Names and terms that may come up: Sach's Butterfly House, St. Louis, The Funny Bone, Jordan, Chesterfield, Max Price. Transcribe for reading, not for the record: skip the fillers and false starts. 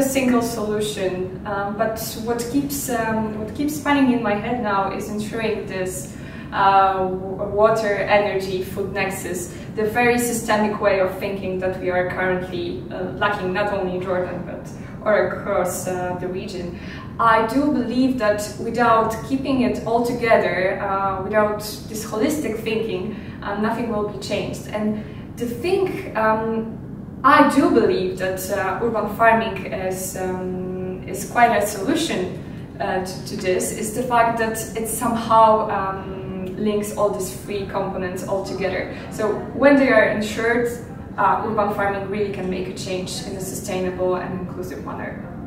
a single solution, but what keeps spinning in my head now is ensuring this water, energy, food nexus, the very systemic way of thinking that we are currently lacking, not only in Jordan or across the region. I do believe that without keeping it all together, without this holistic thinking, nothing will be changed. And the thing, I do believe that urban farming is quite a solution to this, is the fact that it somehow links all these three components all together. So when they are ensured, urban farming really can make a change in a sustainable and inclusive manner.